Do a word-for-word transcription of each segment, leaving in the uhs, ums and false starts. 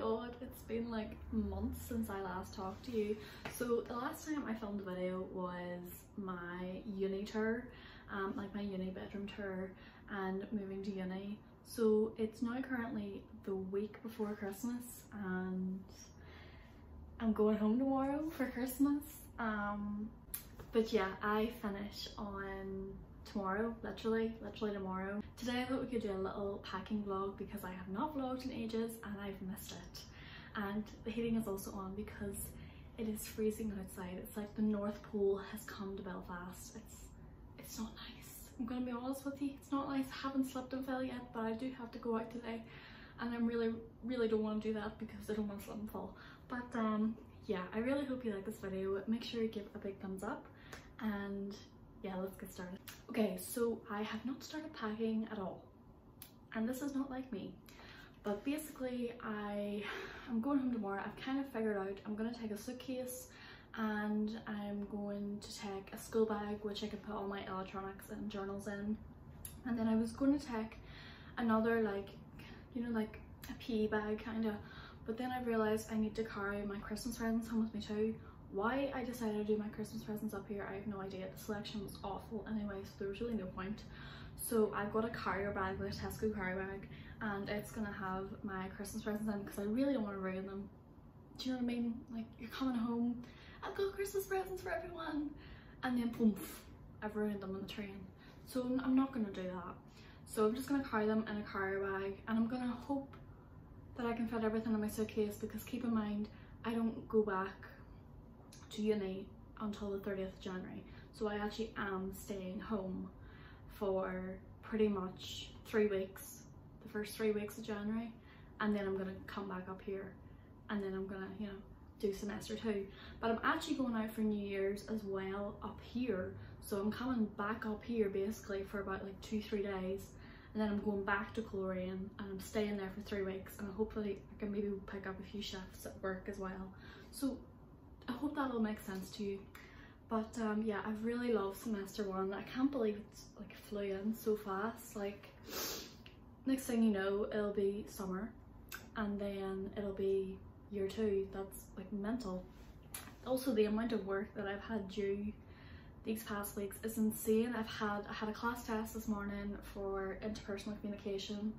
god, it's been like months since I last talked to you. So the last time I filmed a video was my uni tour, um, like my uni bedroom tour and moving to uni. So it's now currently the week before Christmas and I'm going home tomorrow for Christmas. Um, but yeah, I finish on tomorrow, literally, literally tomorrow. Today I thought we could do a little packing vlog because I have not vlogged in ages and I've missed it. And the heating is also on because it is freezing outside. It's like the North Pole has come to Belfast. It's, it's not nice. I'm gonna be honest with you, it's not nice. I haven't slept in fell yet, but I do have to go out today. And I really, really don't wanna do that because I don't wanna sleep in fall. But um, yeah, I really hope you like this video. Make sure you give a big thumbs up and yeah, let's get started. Okay, so I have not started packing at all, and this is not like me, but basically I am going home tomorrow. I've kind of figured out I'm gonna take a suitcase and I'm going to take a school bag which I can put all my electronics and journals in, and then I was going to take another, like, you know, like a pea bag kind of, but then I realized I need to carry my Christmas presents home with me too. Why I decided to do my Christmas presents up here, I have no idea. The selection was awful anyway, so there was really no point. So I've got a carrier bag, like a Tesco carrier bag, and it's gonna have my Christmas presents in because I really don't want to ruin them. Do you know what I mean? Like, you're coming home, I've got Christmas presents for everyone, and then boom, I've ruined them on the train. So I'm not gonna do that. So I'm just gonna carry them in a carrier bag, and I'm gonna hope that I can fit everything in my suitcase because keep in mind, I don't go back to uni until the thirtieth of January, so I actually am staying home for pretty much three weeks, the first three weeks of January, and then I'm gonna come back up here and then I'm gonna, you know, do semester two. But I'm actually going out for New Year's as well up here, so I'm coming back up here basically for about like two three days, and then I'm going back to Coleraine and I'm staying there for three weeks, and hopefully I can maybe pick up a few shifts at work as well. So I hope that all makes sense to you. But um, yeah, I've really loved semester one. I can't believe it's like flew in so fast. Like, next thing you know, it'll be summer and then it'll be year two. That's like mental. Also, the amount of work that I've had due these past weeks is insane. I've had, I had a class test this morning for interpersonal communication,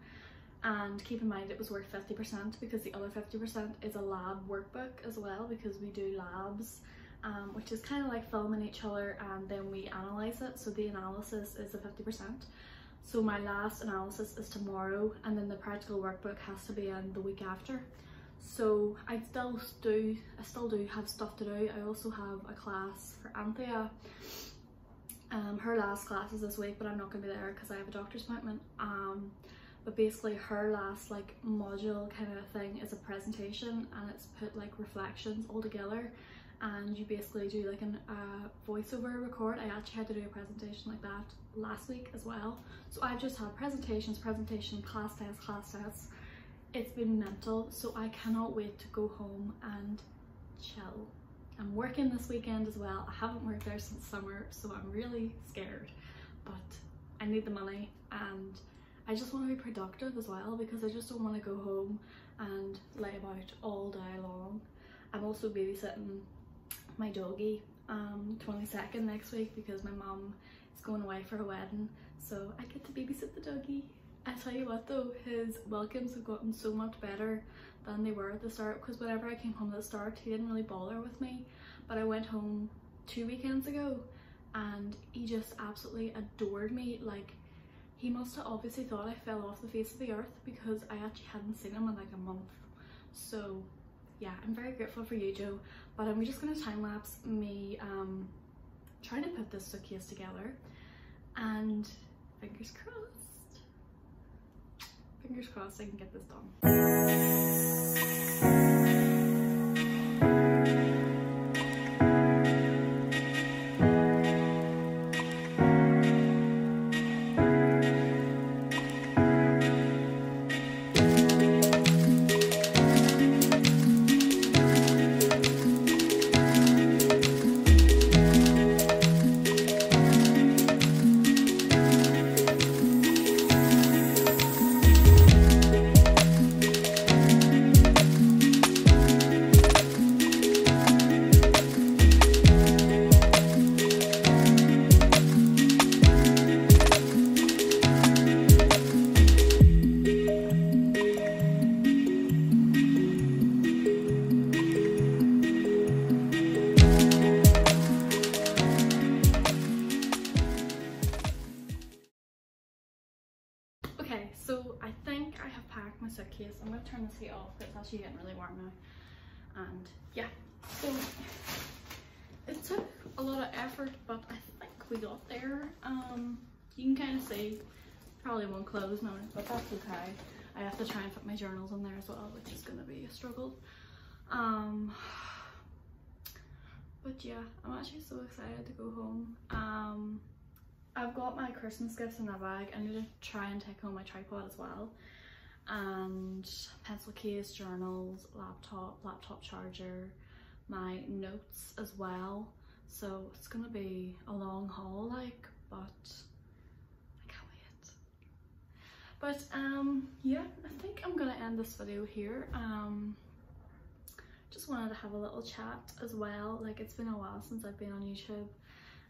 and keep in mind it was worth fifty percent because the other fifty percent is a lab workbook as well, because we do labs, um, which is kind of like filming each other and then we analyse it. So the analysis is a fifty percent. So my last analysis is tomorrow, and then the practical workbook has to be in the week after. So I still do, I still do have stuff to do. I also have a class for Anthea. Um, her last class is this week, but I'm not going to be there because I have a doctor's appointment. Um, But basically her last like module kind of thing is a presentation, and it's put like reflections all together, and you basically do like a uh, voiceover record. I actually had to do a presentation like that last week as well. So I've just had presentations, presentation, class tests, class tests. It's been mental, so I cannot wait to go home and chill. I'm working this weekend as well. I haven't worked there since summer, so I'm really scared, but I need the money and I just want to be productive as well because I just don't want to go home and lay about all day long. I'm also babysitting my doggy um twenty-second next week because my mum is going away for a wedding, so I get to babysit the doggy. I tell you what though, his welcomes have gotten so much better than they were at the start, because whenever I came home at the start he didn't really bother with me, but I went home two weekends ago and he just absolutely adored me. Like, he must have obviously thought I fell off the face of the earth because I actually hadn't seen him in like a month. So yeah, I'm very grateful for you, Joe. But I'm just going to time lapse me um, trying to put this suitcase together, and fingers crossed, fingers crossed I can get this done. So I think I have packed my suitcase. I'm going to turn this heat off because it's actually getting really warm now. And yeah, so it took a lot of effort, but I think we got there. Um, you can kind of see, probably won't close now, but that's okay. I have to try and put my journals in there as well, which is going to be a struggle. Um, but yeah, I'm actually so excited to go home. Um, I've got my Christmas gifts in my bag. I need to try and take home my tripod as well, and pencil case, journals, laptop, laptop charger, my notes as well. So it's going to be a long haul, like, but I can't wait. But um, yeah, I think I'm going to end this video here. Um, just wanted to have a little chat as well. Like, it's been a while since I've been on YouTube,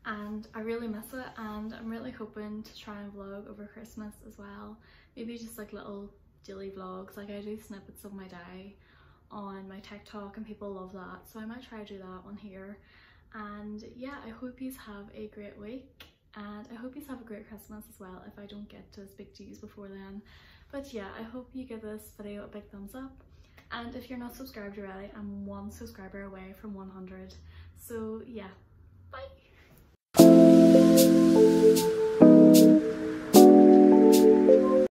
and I really miss it, and I'm really hoping to try and vlog over Christmas as well. Maybe just like little daily vlogs. Like, I do snippets of my day on my TikTok and people love that, so I might try to do that one here. And yeah, I hope you have a great week, and I hope you have a great Christmas as well if I don't get to speak to you before then. But yeah, I hope you give this video a big thumbs up, and if you're not subscribed already, I'm one subscriber away from one hundred. So yeah, bye.